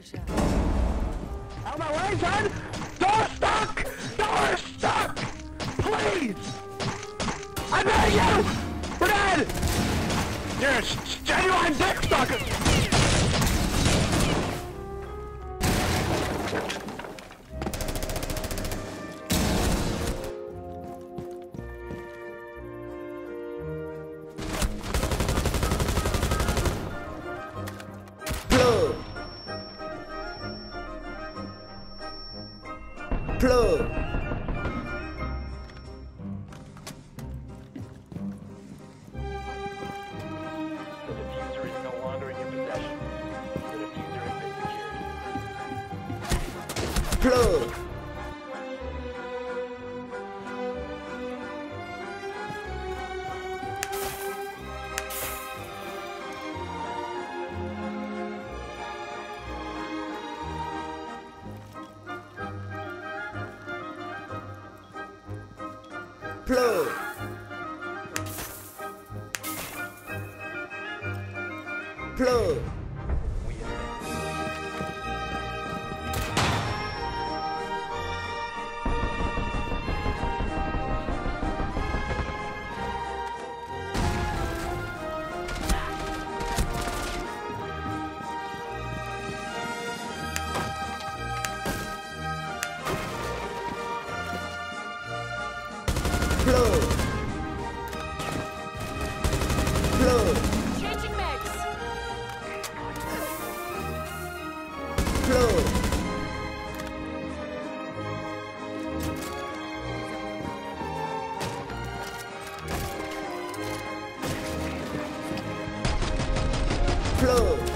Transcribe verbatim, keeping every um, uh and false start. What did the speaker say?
a shot. Out of my way, son! Door stuck! Door stuck! Please! I beg you! We're dead! You're a genuine dick sucker! Plug. The diffuser is no longer in your possession. The diffuser has been secured. Plug. Plug. Plug. Plug. Plug. Changing mags. Plug. Plug.